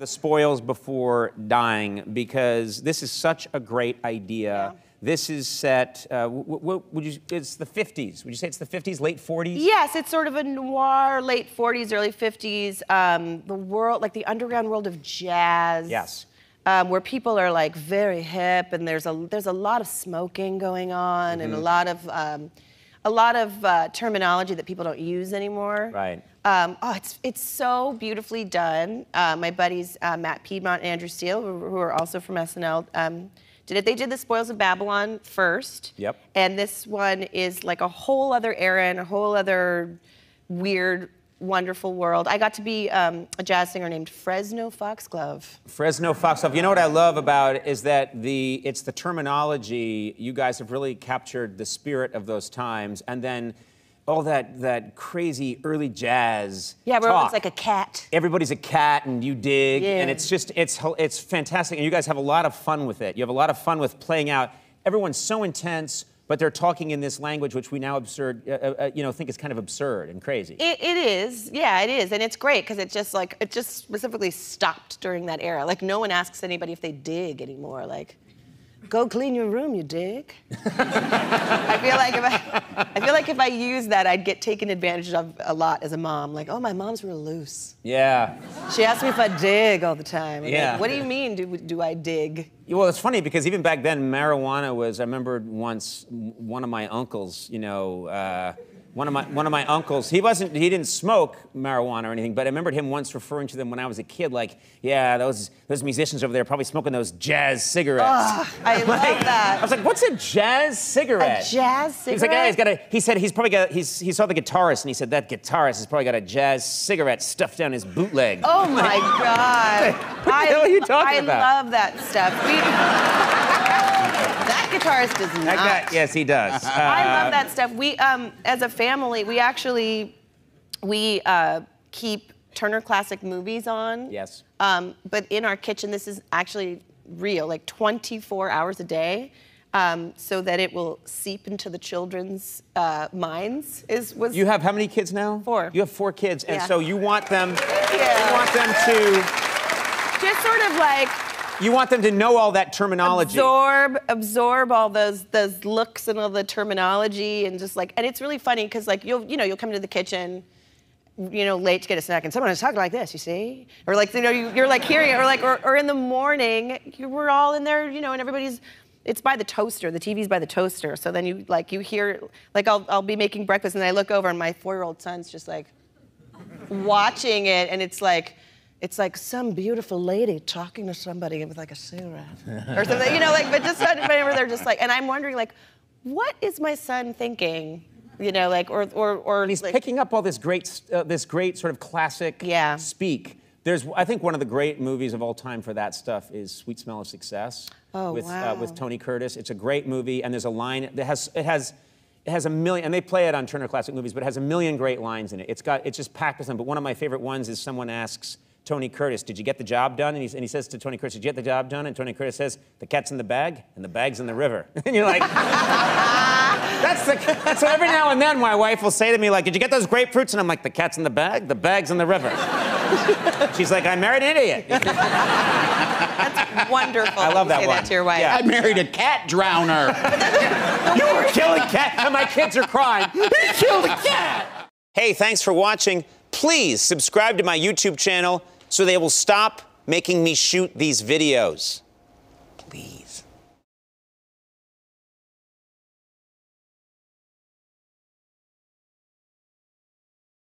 The Spoils Before Dying, because this is such a great idea. Yeah. This is set, would you, it's the 50s. Would you say it's the 50s, late 40s? Yes, it's sort of a noir, late 40s, early 50s. The world, like the underground world of jazz. Yes. Where people are like very hip, and there's a lot of smoking going on, mm-hmm. and a lot of terminology that people don't use anymore. Right. Oh, it's so beautifully done. My buddies Matt Piedmont and Andrew Steele, who are also from SNL, did it. They did the Spoils of Babylon first. Yep. And this one is like a whole other era and a whole other weird, wonderful world. I got to be a jazz singer named Fresno Foxglove. Fresno Foxglove. You know what I love about it is that it's the terminology. You guys have really captured the spirit of those times, and then all that crazy early jazz. Yeah, where everyone's like a cat. Everybody's a cat, and you dig, yeah. And it's just it's fantastic. And you guys have a lot of fun with it. You have a lot of fun with playing out. Everyone's so intense. But they're talking in this language, which we now think is kind of absurd and crazy. It is, yeah, it is, and it's great because it just specifically stopped during that era. Like no one asks anybody if they dig anymore. Like, go clean your room, you dig. I feel like if I used that, I'd get taken advantage of a lot as a mom. Like, oh, my mom's real loose. Yeah. She asks me if I dig all the time. Yeah. Like, what do you mean? Do I dig? Well, it's funny because even back then, marijuana was. I remember once one of my uncles. You know, one of my uncles. He didn't smoke marijuana or anything. But I remembered him once referring to them when I was a kid. Like, yeah, those musicians over there are probably smoking those jazz cigarettes. Oh, I love that. I was like, what's a jazz cigarette? A jazz cigarette. He's like, yeah, he's got a. He said he's probably got. He saw the guitarist and he said that guitarist has probably got a jazz cigarette stuffed down his bootleg. Oh my God. What the hell are you talking about? I love that stuff. That guitarist does not. Yes, he does. I love that stuff. We, as a family, we keep Turner Classic Movies on. Yes. But in our kitchen, this is actually real, like 24 hours a day, so that it will seep into the children's minds. You have how many kids now? 4. You have 4 kids, and yeah. So you want them. Yeah. You want them to just sort of like. You want them to know all that terminology. Absorb all those looks and all the terminology, and just like, and it's really funny because like you'll come to the kitchen, you know, late to get a snack, and someone is talking like this, you see, or like you know you're like hearing it, or like or in the morning we're all in there, you know, and everybody's. It's by the toaster. The TV's by the toaster. So then you hear like I'll be making breakfast and I look over and my 4-year-old son's just like watching it, and it's like. It's like some beautiful lady talking to somebody with like a cigarette or something, you know, like, but just whenever they're just like, and I'm wondering like, what is my son thinking? You know, like, or he's like, picking up all this great sort of classic yeah. speak. There's, I think one of the great movies of all time for that stuff is Sweet Smell of Success with Tony Curtis. It's a great movie. And there's a line that it has a million, and they play it on Turner Classic Movies, but it has a million great lines in it. It's just packed with them. But one of my favorite ones is someone asks, Tony Curtis, did you get the job done? And he says to Tony Curtis, did you get the job done? And Tony Curtis says, the cat's in the bag, and the bag's in the river. And you're like, so every now and then my wife will say to me, like, did you get those grapefruits? And I'm like, the cat's in the bag, the bag's in the river. She's like, I married an idiot. That's wonderful. I love that one. That to your wife. Yeah. I married a cat drowner. You were killing cat, and my kids are crying. He killed a cat! Hey, thanks for watching. Please subscribe to my YouTube channel so they will stop making me shoot these videos. Please.